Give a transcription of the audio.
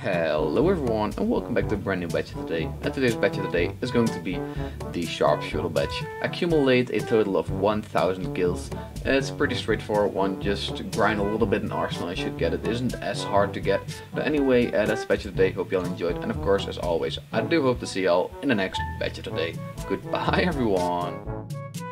Hello everyone and welcome back to a brand new batch of the day. And today's batch of the day is going to be the sharpshooter batch. Accumulate a total of 1000 kills. It's pretty straightforward one, just grind a little bit in Arsenal and you should get it. It isn't as hard to get. But anyway, that's the batch of the day. Hope y'all enjoyed, and of course as always I do hope to see y'all in the next batch of the day. Goodbye everyone.